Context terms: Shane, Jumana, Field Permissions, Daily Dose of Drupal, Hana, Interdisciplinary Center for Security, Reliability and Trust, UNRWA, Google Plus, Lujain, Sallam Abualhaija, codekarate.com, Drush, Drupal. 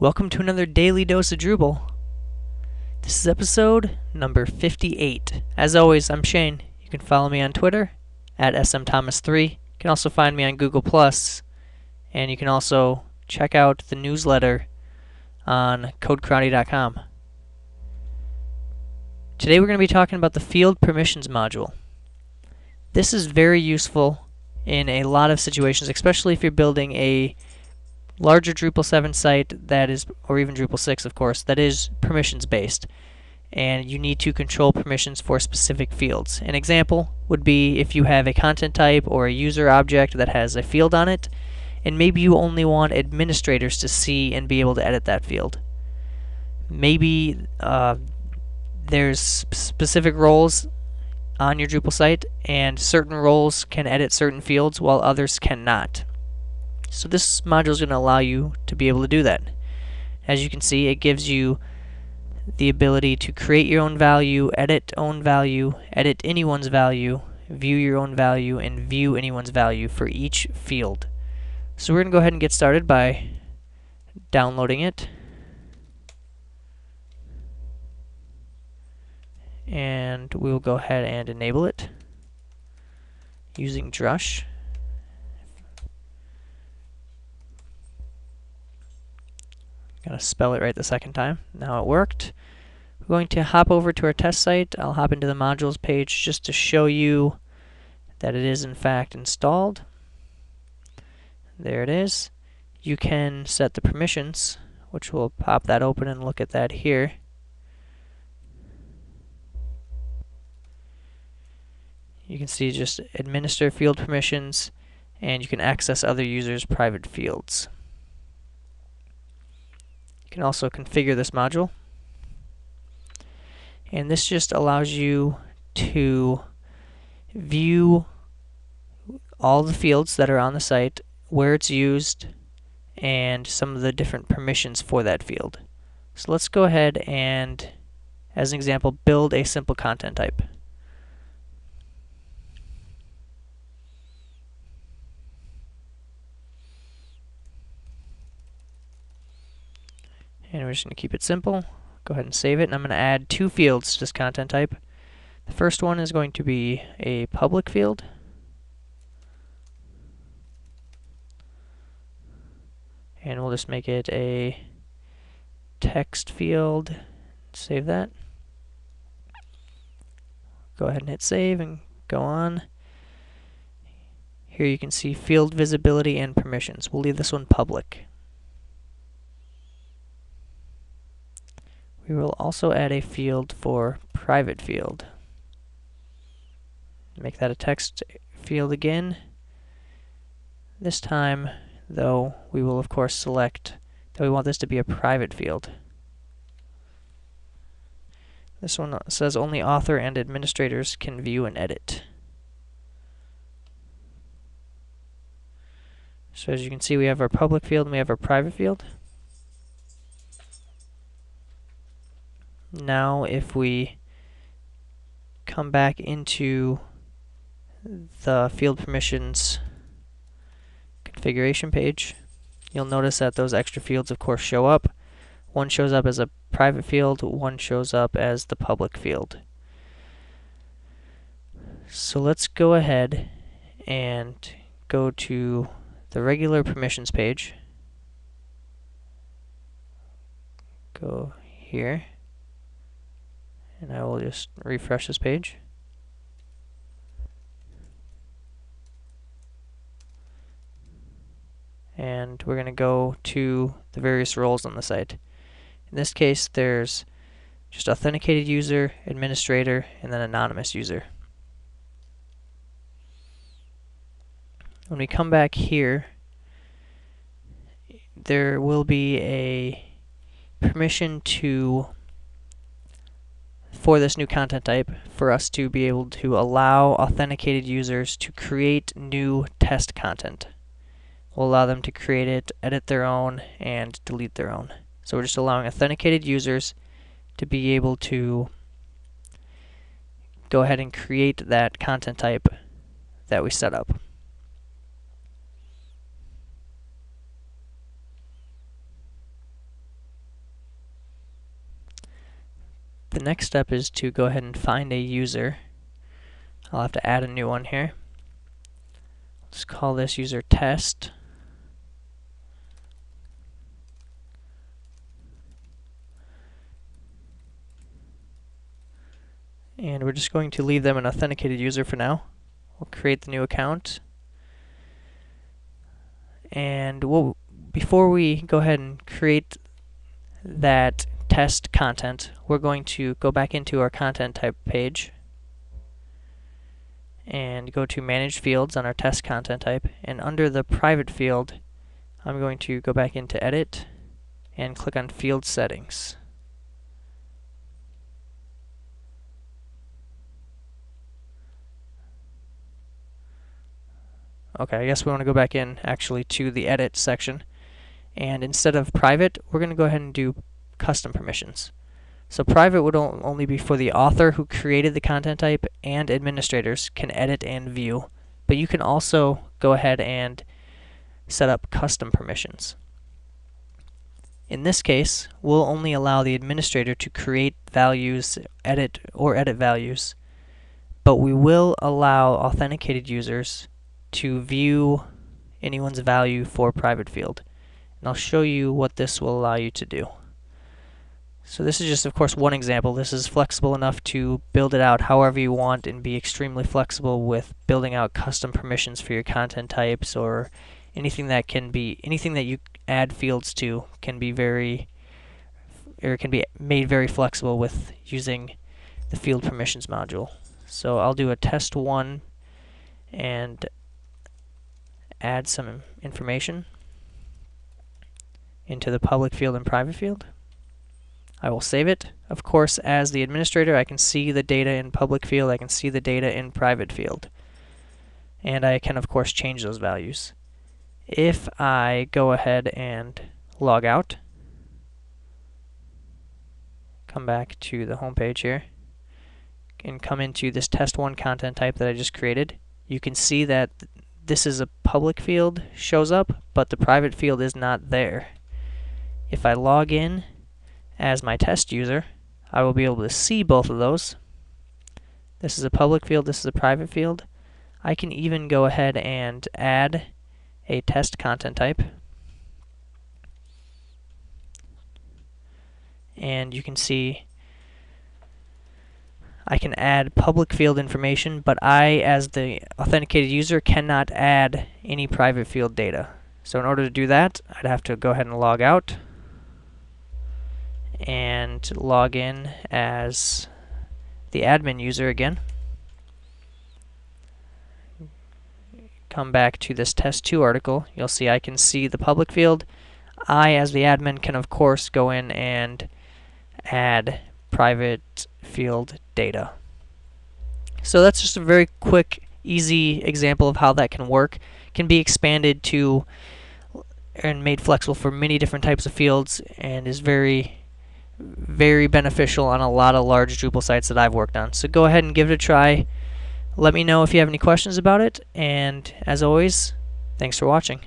Welcome to another Daily Dose of Drupal. This is episode number 58. As always, I'm Shane. You can follow me on Twitter at smthomas3. You can also find me on Google Plus, and you can also check out the newsletter on codekarate.com. Today we're going to be talking about the Field Permissions module. This is very useful in a lot of situations, especially if you're building a larger Drupal 7 site that is, or even Drupal 6 of course, that is permissions based, and you need to control permissions for specific fields. An example would be if you have a content type or a user object that has a field on it, and maybe you only want administrators to see and be able to edit that field. Maybe there's specific roles on your Drupal site, and certain roles can edit certain fields while others cannot. So this module is going to allow you to be able to do that. As you can see, it gives you the ability to create your own value, edit anyone's value, view your own value, and view anyone's value for each field. So we're going to go ahead and get started by downloading it. And we'll go ahead and enable it using Drush. Gotta spell it right the second time. Now it worked. We're going to hop over to our test site. I'll hop into the modules page just to show you that it is in fact installed. There it is. You can set the permissions, which will pop that open and look at that here. You can see just administer field permissions, and you can access other users' private fields. You can also configure this module, and this just allows you to view all the fields that are on the site, where it's used, and some of the different permissions for that field. So let's go ahead and, as an example, build a simple content type. And we're just going to keep it simple. Go ahead and save it, and I'm going to add two fields to this content type. The first one is going to be a public field. And we'll just make it a text field. Save that. Go ahead and hit save and go on. Here you can see field visibility and permissions. We'll leave this one public. We will also add a field for private field. Make that a text field again. This time, though, we will of course select that we want this to be a private field. This one says only author and administrators can view and edit. So as you can see, we have our public field and we have our private field. Now if we come back into the field permissions configuration page, you'll notice that those extra fields of course show up. One shows up as a private field, one shows up as the public field. So let's go ahead and go to the regular permissions page. Go here. And I will just refresh this page. And we're going to go to the various roles on the site. In this case, there's just authenticated user, administrator, and then anonymous user. When we come back here, there will be a permission to for this new content type for us to be able to allow authenticated users to create new test content. We'll allow them to create it, edit their own, and delete their own. So we're just allowing authenticated users to be able to go ahead and create that content type that we set up. the next step is to go ahead and find a user. I'll have to add a new one here. Let's call this user test. And we're just going to leave them an authenticated user for now. We'll create the new account. And before we go ahead and create that test content, we're going to go back into our content type page and go to manage fields on our test content type, and under the private field I'm going to go back into edit and click on field settings. Okay, I guess we want to go back in actually to the edit section, and instead of private we're going to go ahead and do custom permissions. So private would only be for the author who created the content type, and administrators can edit and view, but you can also go ahead and set up custom permissions. In this case, we'll only allow the administrator to create values, edit values, but we will allow authenticated users to view anyone's value for private field. And I'll show you what this will allow you to do. So this is just, of course, one example. This is flexible enough to build it out however you want and be extremely flexible with building out custom permissions for your content types, or anything that you add fields to can be made very flexible with using the field permissions module. So I'll do a test one and add some information into the public field and private field. I will save it. Of course, as the administrator, I can see the data in public field, I can see the data in private field, and I can of course change those values. If I go ahead and log out, come back to the home page here and come into this test one content type that I just created, you can see that this is a public field shows up, but the private field is not there. If I log in as my test user, I will be able to see both of those. This is a public field, this is a private field. I can even go ahead and add a test content type. And you can see I can add public field information, but I, as the authenticated user, cannot add any private field data. So in order to do that, I'd have to go ahead and log out and log in as the admin user again. Come back to this test 2 article. You'll see I can see the public field. I, as the admin, can of course go in and add private field data. So that's just a very quick, easy example of how that can work. It can be expanded to and made flexible for many different types of fields, and is very beneficial on a lot of large Drupal sites that I've worked on. So go ahead and give it a try. Let me know if you have any questions about it, and as always, thanks for watching.